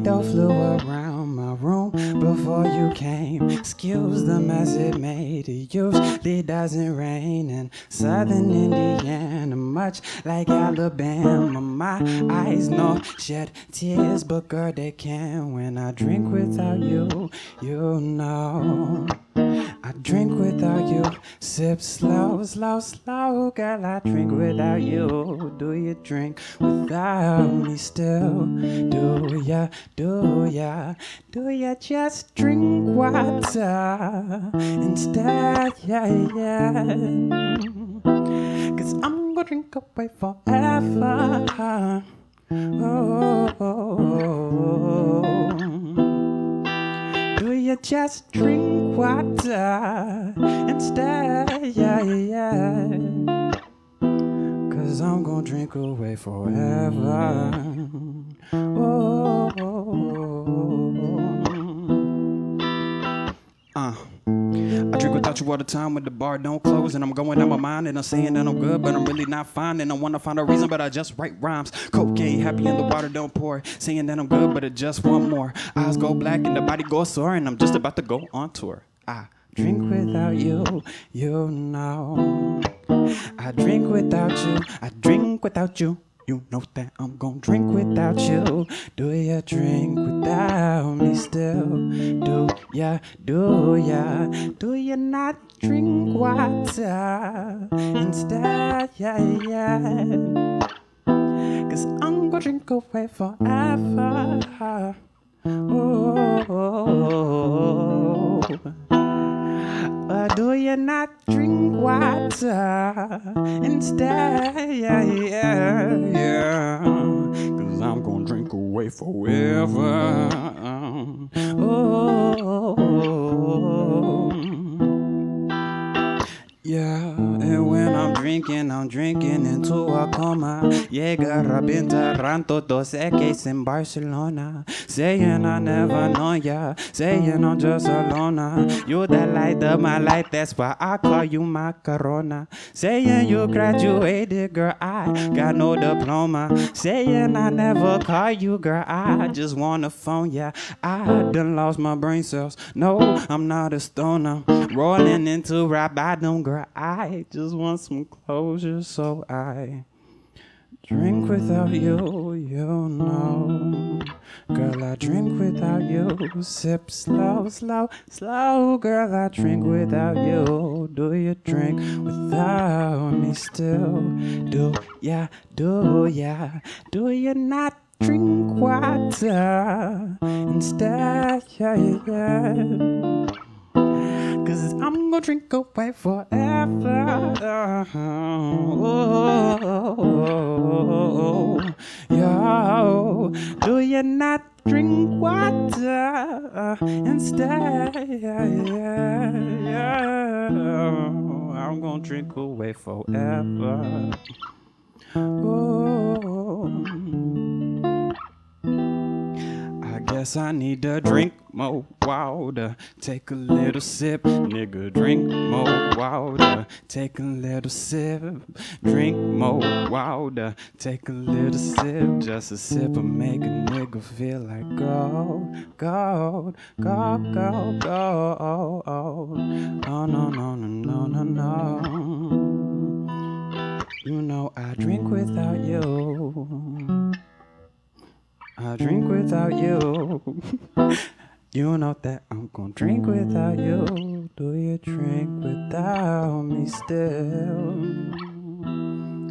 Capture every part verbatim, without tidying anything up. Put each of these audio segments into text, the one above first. tornado flew around my room before you came. Excuse the mess it made. It usually doesn't rain in southern Indiana, much like Alabama. My eyes don't shed tears, but girl, they can when I drink without you. You know I drink without you, sip slow, slow, slow, girl, I drink without you. Do you drink without me still? Do ya, do ya, do ya just drink water instead, yeah, yeah. Cause I'm gonna drink away forever. Oh, oh, oh, oh. Do you just drink water instead, yeah, yeah. Cause I'm gonna drink away forever. Oh, oh, oh, oh. Uh. I drink without you all the time when the bar don't close, and I'm going out my mind and I'm saying that I'm good, but I'm really not fine, and I wanna find a reason, but I just write rhymes. Cocaine happy and the water don't pour, saying that I'm good, but I just want more. Eyes go black and the body goes sore, and I'm just about to go on tour. I drink without you, you know. I drink without you, I drink without you. You know that I'm gonna drink without you. Do ya drink without me still? Do ya, do ya, do ya not drink water instead, yeah, yeah. Cause I'm gonna drink away forever. Oh, oh, oh, oh. Uh, do you not drink water instead, yeah, yeah, yeah. Cause I'm gonna drink away forever. Oh, oh, oh, oh. Yeah, and when I'm drinking, I'm drinking into a coma. Llega Rabinta Ranto doce in Barcelona. Saying I never know ya, saying I'm just a loner. You the light of my life, that's why I call you my corona. Saying you graduated, girl, I got no diploma. Saying I never call you, girl, I just wanna phone ya. I done lost my brain cells, no, I'm not a stoner. Rolling into rock bottom, girl, I just want some closure, so I drink without you, you know. Girl, I drink without you. Sip slow, slow, slow. Girl, I drink without you. Do you drink without me still? Do ya, do ya, do you not drink water instead, yeah, yeah. Cause I'm gonna drink away forever. Oh, oh, oh, oh, oh. Yo, do you not drink water instead? Yeah, yeah, yeah. I'm gonna drink away forever. Oh, I guess I need to drink more water, take a little sip, nigga. Drink more water, take a little sip. Drink more water, take a little sip. Just a sip will make a nigga feel like gold, gold, gold, gold, gold. Oh no no no no no no. You know I drink without you. I drink without you. You know that I'm gonna drink without you. Do you drink without me still?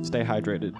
Stay hydrated.